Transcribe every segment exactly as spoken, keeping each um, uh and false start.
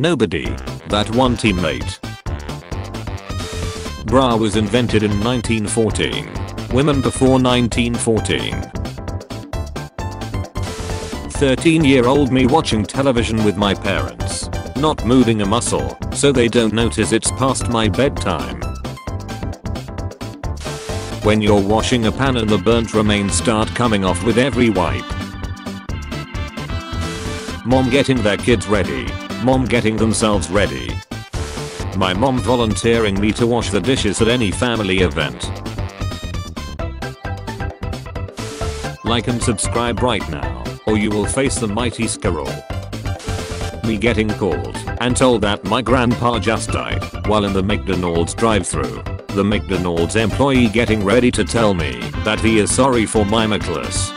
Nobody. That one teammate. Bra was invented in nineteen fourteen. Women before nineteen fourteen. thirteen year old me watching television with my parents. Not moving a muscle, so they don't notice it's past my bedtime. When you're washing a pan and the burnt remains start coming off with every wipe. Mom getting their kids ready. Mom getting themselves ready. My mom volunteering me to wash the dishes at any family event. Like and subscribe right now, or you will face the mighty Skrull. Me getting called and told that my grandpa just died while in the McDonald's drive-thru. The McDonald's employee getting ready to tell me that he is sorry for my McLuss.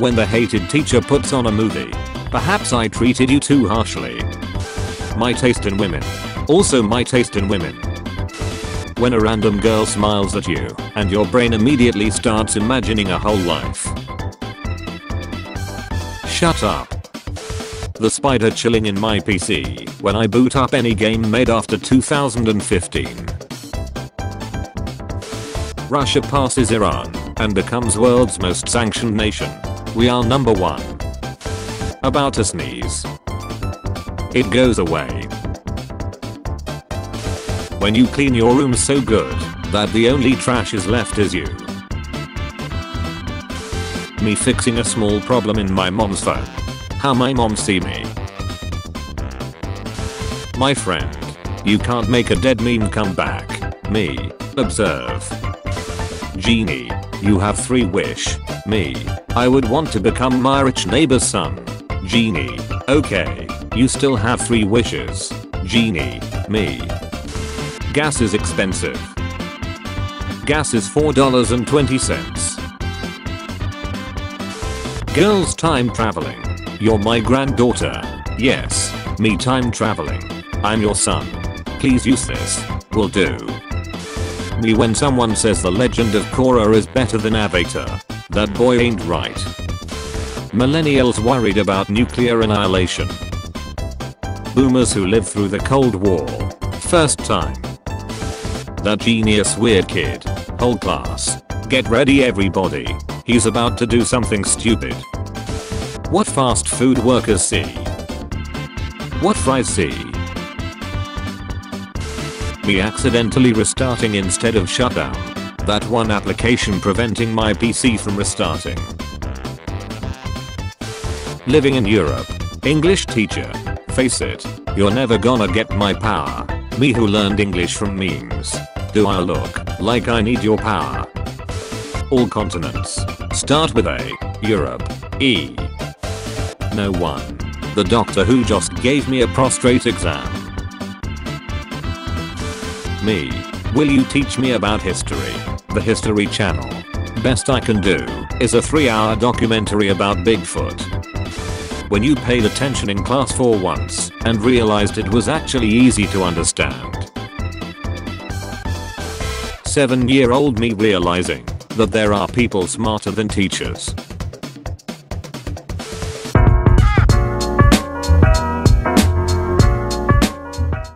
When the hated teacher puts on a movie. Perhaps I treated you too harshly. My taste in women. Also my taste in women. When a random girl smiles at you and your brain immediately starts imagining a whole life. Shut up. The spider chilling in my P C when I boot up any game made after two thousand fifteen. Russia passes Iran and becomes world's most sanctioned nation. We are number one. About to sneeze. It goes away. When you clean your room so good that the only trash is left is you. Me fixing a small problem in my mom's phone. How my mom see me. My friend. You can't make a dead meme come back. Me. Observe. Genie. You have three wish. Me. I would want to become my rich neighbor's son. Genie. Okay. You still have three wishes. Genie. Me. Gas is expensive. Gas is four dollars and twenty cents. Girls time traveling. You're my granddaughter. Yes, me time traveling. I'm your son. Please use this. Will do. Me when someone says the Legend of Korra is better than Avatar. That boy ain't right. Millennials worried about nuclear annihilation. Boomers who lived through the Cold War. First time. That genius weird kid. Whole class. Get ready everybody. He's about to do something stupid. What fast food workers see. What fries see. Me accidentally restarting instead of shutdown. That one application preventing my P C from restarting. Living in Europe. English teacher. Face it, you're never gonna get my power. Me who learned English from memes. Do I look like I need your power? All continents. Start with A. Europe. E. No one. The doctor who just gave me a prostate exam. Me. Will you teach me about history? The History Channel. Best I can do is a three hour documentary about Bigfoot. When you paid attention in class for once and realized it was actually easy to understand. seven year old me realizing that there are people smarter than teachers.